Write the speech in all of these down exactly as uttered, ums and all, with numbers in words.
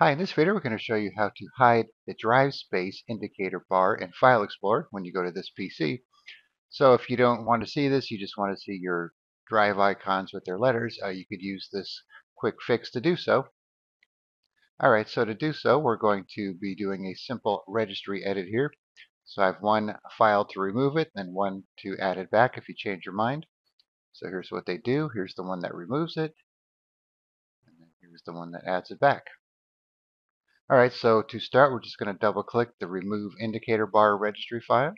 Hi, in this video we're going to show you how to hide the drive space indicator bar in File Explorer when you go to This P C. So if you don't want to see this, you just want to see your drive icons with their letters, uh, you could use this quick fix to do so. Alright, so to do so we're going to be doing a simple registry edit here. So I have one file to remove it and one to add it back if you change your mind. So here's what they do. Here's the one that removes it, and then here's the one that adds it back. Alright, so to start we're just going to double click the remove indicator bar registry file.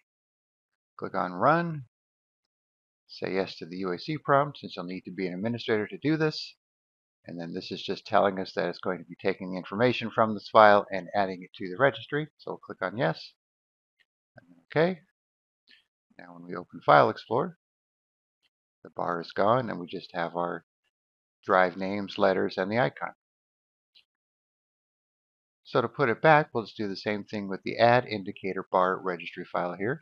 Click on run. Say yes to the U A C prompt since you'll need to be an administrator to do this. And then this is just telling us that it's going to be taking the information from this file and adding it to the registry. So we'll click on yes. And OK. Now when we open File Explorer, the bar is gone and we just have our drive names, letters, and the icon. So to put it back, we'll just do the same thing with the add indicator bar registry file here.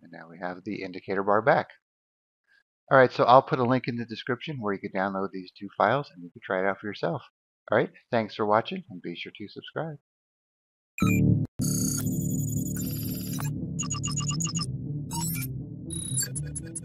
And now we have the indicator bar back. Alright, so I'll put a link in the description where you can download these two files and you can try it out for yourself. Alright, thanks for watching and be sure to subscribe.